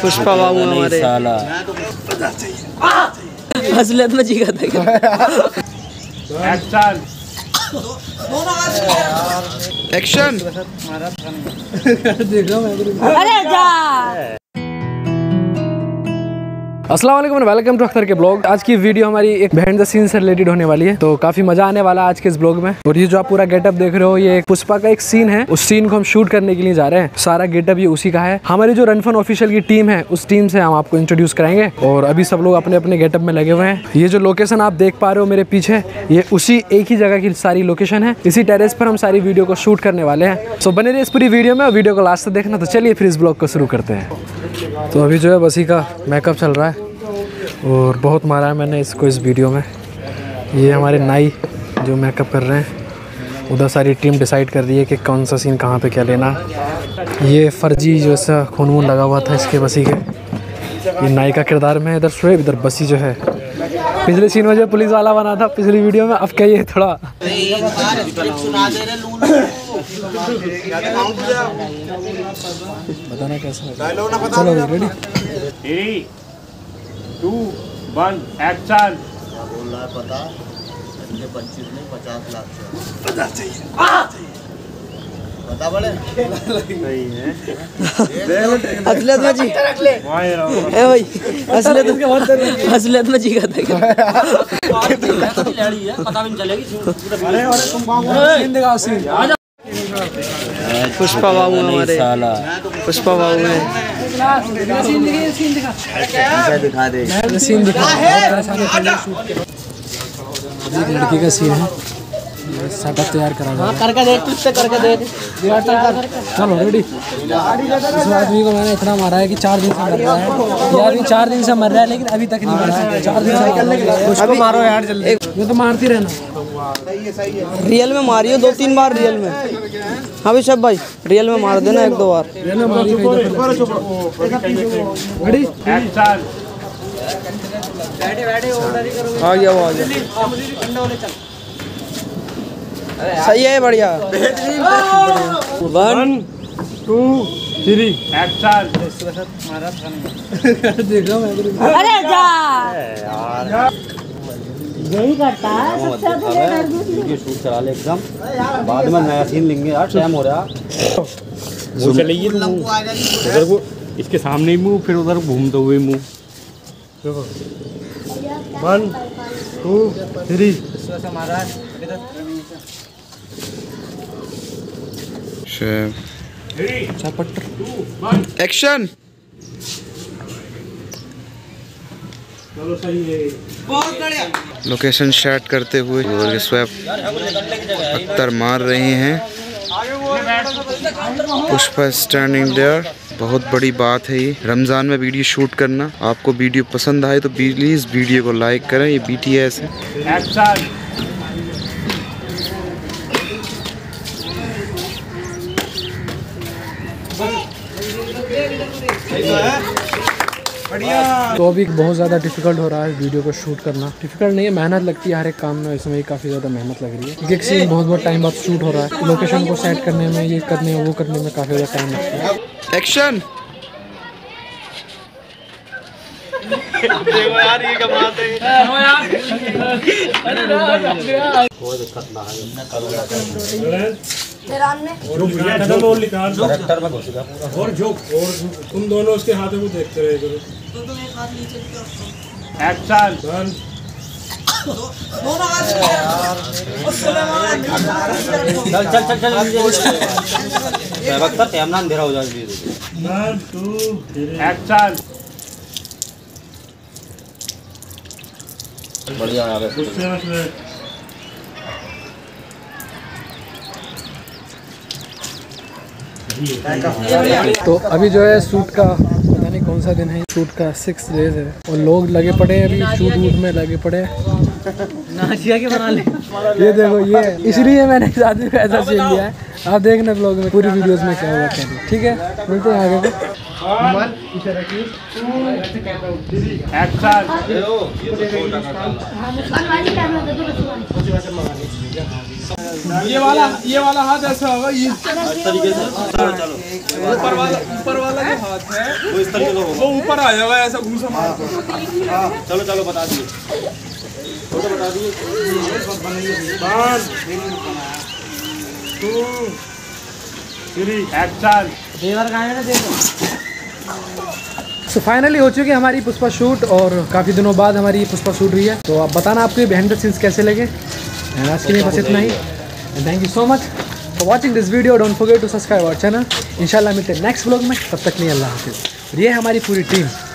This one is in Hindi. पुष्पा बाबू हमारे हसलत में जी था। एक्शन। अस्सलाम वालेकुम, वेलकम टू अख्तर के ब्लॉग। आज की वीडियो हमारी एक बिहाइंड द सीन से रिलेटेड होने वाली है, तो काफी मजा आने वाला है आज के इस ब्लॉग में। और ये जो आप पूरा गेटअप देख रहे हो, ये पुष्पा का एक सीन है, उस सीन को हम शूट करने के लिए जा रहे हैं। सारा गेटअप ये उसी का है। हमारी जो रनफन ऑफिशियल की टीम है, उस टीम से हम आपको इंट्रोड्यूस कराएंगे। और अभी सब लोग अपने अपने गेटअप में लगे हुए हैं। ये जो लोकेशन आप देख पा रहे हो मेरे पीछे, ये उसी एक ही जगह की सारी लोकेशन है। इसी टेरेस पर हम सारी वीडियो को शूट करने वाले हैं। सो बने रहिए इस पूरी वीडियो में और वीडियो को लास्ट तक देखना। तो चलिए फिर इस ब्लॉग को शुरू करते हैं। तो अभी जो है बसी का मेकअप चल रहा है और बहुत मारा है मैंने इसको इस वीडियो में। ये हमारे नाई जो मेकअप कर रहे हैं, उधर सारी टीम डिसाइड कर रही है कि कौन सा सीन कहाँ पे क्या लेना। ये फर्जी जो सा खून वून लगा हुआ था इसके बसी के, ये नाई का किरदार में। इधर शुएब, इधर बसी जो है पिछले सीन में जो पुलिस वाला बना था पिछली वीडियो में, अब क्या ये थोड़ा बताना कैसा। 2, 1, एक्शन। क्या बोल रहा है पता? 25 नहीं 50 लाख चाहिए। पता बड़े सही है। असलत में जी ए भाई, असलत उसके बहुत कर, असलत में जी का था कितनी लड़ी है पता भी नहीं चलेगी। अरे और तुम गांव में दिखाओ सीन। पुष्पा बाबू हमारे, पुष्पा बाबू है। लड़की का सीन है, सेटअप तैयार करा रहा है। करके देख, तुझसे करके देख। चलो रेडी। इस आदमी को मैंने इतना मारा है कि 4 दिन से मर रहा है। ये आदमी 4 दिन से मर रहा है लेकिन अभी तक नहीं मरा है। 4 दिन से मारो यार जल्दी। ये तो मारती रहना। रियल में मारियो 2-3 बार रियल में। हाँ भाई सब भाई रियल में मार देना 1-2 बार। रियल में मारियो सही है। बढ़िया। 1, 2, 3 एक्शन। अरे यार यही करता है सबसे पहले। शूट करा ले एकदम, बाद में नया सीन लेंगे यार। टाइम हो रहा वो चलिए उधर को, इसके सामने ही मुँह, फिर उधर घूमते हुए मुँह। 1, 2, 3 एक्शन। चलो सही है, बहुत बढ़िया। लोकेशन शॉट करते हुए शुएब अख्तर मार रहे हैं। Pushpa standing there. बहुत बड़ी बात है ये रमज़ान में वीडियो शूट करना। आपको वीडियो पसंद आए तो प्लीज़ वीडियो को लाइक करें। ये BTS है। तो अभी बहुत ज़्यादा डिफिकल्ट हो रहा है वीडियो को शूट करना। डिफिकल्ट नहीं है, मेहनत लगती है हर एक काम में। इसमें काफ़ी ज़्यादा मेहनत लग रही है। एक सीन बहुत टाइम बाद शूट हो रहा है। लोकेशन को सेट करने में, ये करने में, वो करने में काफ़ी ज़्यादा टाइम लगता है। एक्शन। देखो यार ये कमाते हैं। तुम दोनों उसके हाथों को देखते रहे करो। एक्शन। चल अंधेरा हो जाए। बढ़िया यार। तो अभी जो है शूट का पता नहीं कौन सा दिन है, शूट का 6 डेज है और लोग लगे पड़े अभी शूट वूट में लगे पड़े। नाचिया के बना ले। ये देखो, ये इसलिए मैंने इस आदमी को ऐसा सीन लिया है। आप देखना ब्लॉग में पूरी वीडियोस में क्या हुआ। ठीक है, मिलते हैं आगे को। ये वाला हाथ ऐसा होगा, ये इस तरीके से ऊपर वाला जो हाथ है वो इस तरीके से वो ऊपर आ जाएगा ऐसा घूम सा। चलो बता दिए, फोटो बता दिए। तो फाइनली हो चुकी है हमारी पुष्पा शूट और काफ़ी दिनों बाद हमारी पुष्पा शूट हुई है। तो आप बताना आपको बिहाइंड द सीन्स कैसे लगे। आज के लिए बस इतना ही। Thank you so much for watching this video. Don't forget to subscribe our channel. इंशाल्लाह मिलते हैं नेक्स्ट व्लॉग में। तब तक नहीं, अल्लाह हाफिज़। ये हमारी पूरी टीम।